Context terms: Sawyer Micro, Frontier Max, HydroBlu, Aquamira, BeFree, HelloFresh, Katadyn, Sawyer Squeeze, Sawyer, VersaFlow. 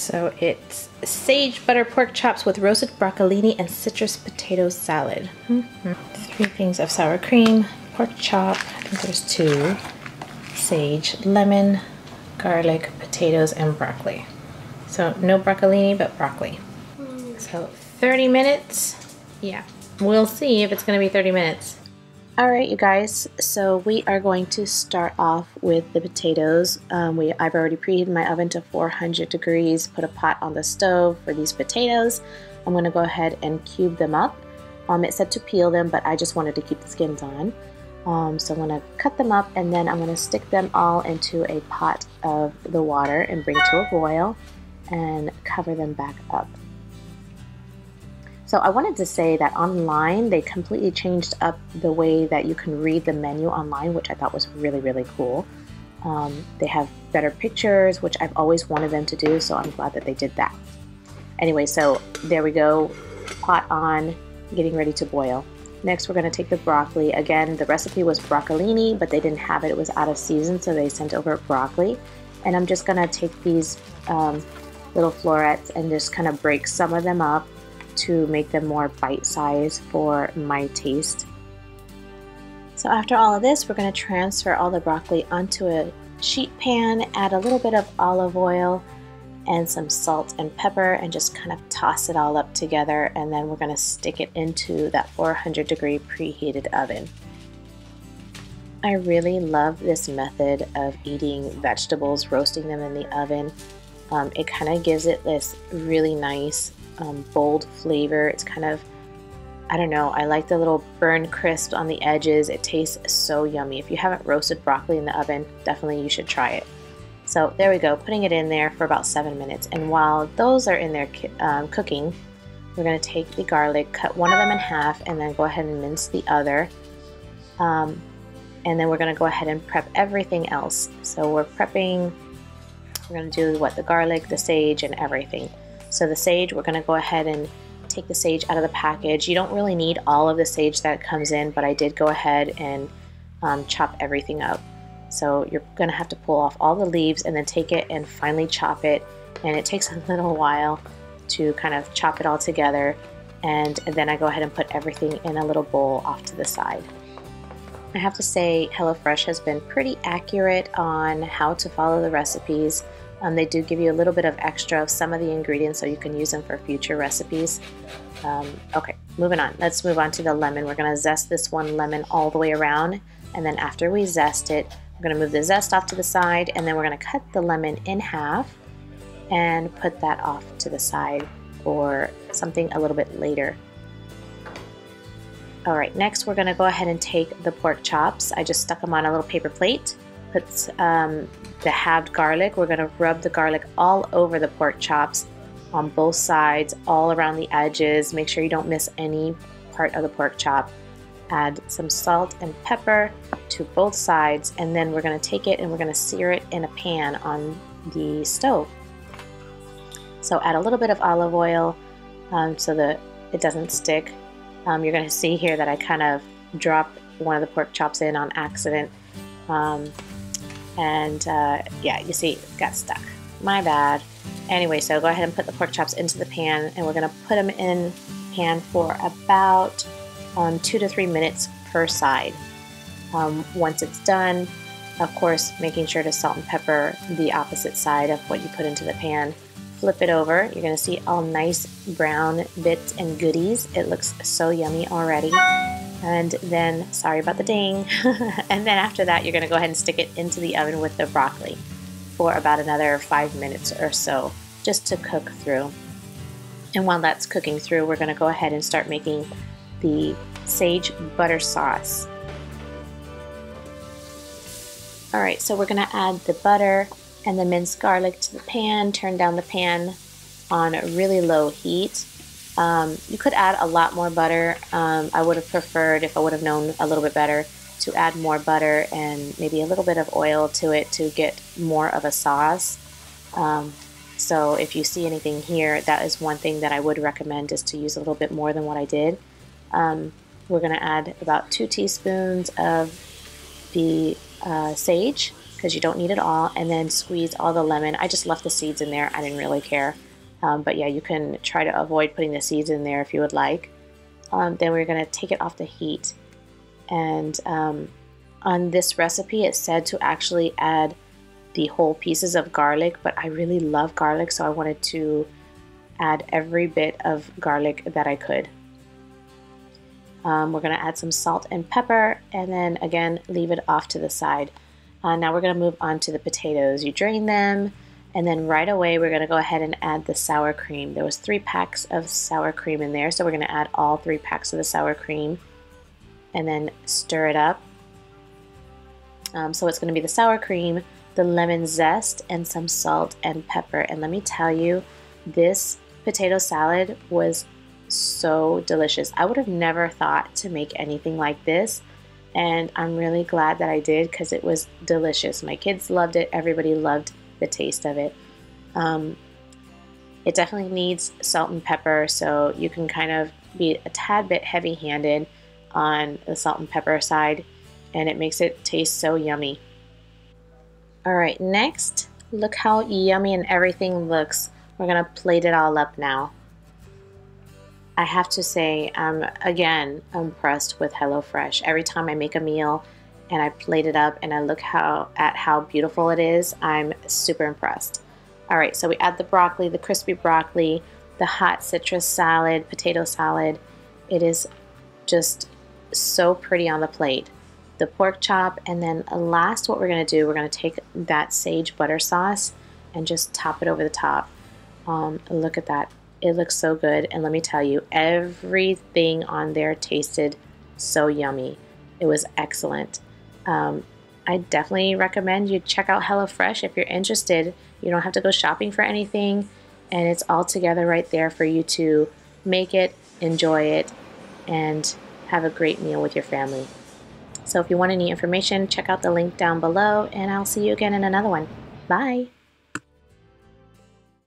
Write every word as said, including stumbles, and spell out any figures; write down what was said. So it's sage butter pork chops with roasted broccolini and citrus potato salad. Mm-hmm. Three things of sour cream, pork chop, I think there's two, sage, lemon, garlic, potatoes, and broccoli. So no broccolini, but broccoli. So thirty minutes, yeah. We'll see if it's gonna be thirty minutes. All right, you guys, so we are going to start off with the potatoes. Um, we, I've already preheated my oven to four hundred degrees, put a pot on the stove for these potatoes. I'm gonna go ahead and cube them up. Um, it said to peel them, but I just wanted to keep the skins on. Um, so I'm gonna cut them up and then I'm gonna stick them all into a pot of the water and bring to a boil and cover them back up. So I wanted to say that online, they completely changed up the way that you can read the menu online, which I thought was really, really cool. Um, they have better pictures, which I've always wanted them to do, so I'm glad that they did that. Anyway, so there we go, pot on, getting ready to boil. Next, we're gonna take the broccoli. Again, the recipe was broccolini, but they didn't have it, it was out of season, so they sent over broccoli. And I'm just gonna take these um, little florets and just kind of break some of them up to make them more bite-sized for my taste. So after all of this, we're going to transfer all the broccoli onto a sheet pan, add a little bit of olive oil and some salt and pepper, and just kind of toss it all up together, and then we're going to stick it into that four hundred degree preheated oven. I really love this method of eating vegetables, roasting them in the oven. Um, it kind of gives it this really nice Um, bold flavor. It's kind of, I don't know, I like the little burn crisp on the edges. It tastes so yummy. If you haven't roasted broccoli in the oven, definitely you should try it. So there we go, putting it in there for about seven minutes. And while those are in there um, cooking, we're going to take the garlic, cut one of them in half, and then go ahead and mince the other. Um, and then we're going to go ahead and prep everything else. So we're prepping, we're going to do what? The garlic, the sage, and everything. So the sage, we're gonna go ahead and take the sage out of the package. You don't really need all of the sage that comes in, but I did go ahead and um, chop everything up. So you're gonna have to pull off all the leaves and then take it and finely chop it. And it takes a little while to kind of chop it all together. And then I go ahead and put everything in a little bowl off to the side. I have to say HelloFresh has been pretty accurate on how to follow the recipes. Um, they do give you a little bit of extra of some of the ingredients so you can use them for future recipes. Um, okay, moving on. Let's move on to the lemon. We're gonna zest this one lemon all the way around, and then after we zest it, we're gonna move the zest off to the side, and then we're gonna cut the lemon in half and put that off to the side or something a little bit later. All right, next we're gonna go ahead and take the pork chops. I just stuck them on a little paper plate. Put um, the halved garlic, we're gonna rub the garlic all over the pork chops on both sides, all around the edges. Make sure you don't miss any part of the pork chop. Add some salt and pepper to both sides, and then we're gonna take it and we're gonna sear it in a pan on the stove. So add a little bit of olive oil um, so that it doesn't stick. Um, you're gonna see here that I kind of dropped one of the pork chops in on accident. Um, And uh, yeah, you see, it got stuck. My bad. Anyway, so go ahead and put the pork chops into the pan, and we're gonna put them in the pan for about um, two to three minutes per side. Um, once it's done, of course, making sure to salt and pepper the opposite side of what you put into the pan. Flip it over. You're gonna see all nice brown bits and goodies. It looks so yummy already. And then, sorry about the ding, and then after that you're gonna go ahead and stick it into the oven with the broccoli for about another five minutes or so, just to cook through. And while that's cooking through, we're gonna go ahead and start making the sage butter sauce. All right, so we're gonna add the butter and the minced garlic to the pan, turn down the pan on really low heat. Um, you could add a lot more butter. Um, I would have preferred, if I would have known a little bit better, to add more butter and maybe a little bit of oil to it to get more of a sauce. Um, so if you see anything here, that is one thing that I would recommend, is to use a little bit more than what I did. Um, we're gonna add about two teaspoons of the uh, sage, because you don't need it all, and then squeeze all the lemon. I just left the seeds in there. I didn't really care. Um, but yeah, you can try to avoid putting the seeds in there if you would like. Um, then we're going to take it off the heat. And um, on this recipe, it said to actually add the whole pieces of garlic, but I really love garlic, so I wanted to add every bit of garlic that I could. Um, we're going to add some salt and pepper, and then again, leave it off to the side. Uh, now we're going to move on to the potatoes. You drain them, and then right away we're going to go ahead and add the sour cream. There was three packs of sour cream in there, so we're going to add all three packs of the sour cream and then stir it up. Um, so it's going to be the sour cream, the lemon zest, and some salt and pepper. And let me tell you, this potato salad was so delicious. I would have never thought to make anything like this, and I'm really glad that I did because it was delicious. My kids loved it. Everybody loved the taste of it. Um, it definitely needs salt and pepper, so you can kind of be a tad bit heavy-handed on the salt and pepper side, and it makes it taste so yummy. Alright, next, look how yummy and everything looks. We're gonna plate it all up now. I have to say, I'm again impressed with HelloFresh. Every time I make a meal and I plate it up and I look how at how beautiful it is, I'm super impressed. Alright, so we add the broccoli, the crispy broccoli, the hot citrus salad, potato salad. It is just so pretty on the plate. The pork chop, and then last, what we're going to do, we're going to take that sage butter sauce and just top it over the top. Um, look at that. It looks so good, and let me tell you, everything on there tasted so yummy. It was excellent. Um, I definitely recommend you check out HelloFresh if you're interested. You don't have to go shopping for anything, and it's all together right there for you to make it, enjoy it, and have a great meal with your family. So if you want any information, check out the link down below, and I'll see you again in another one. Bye!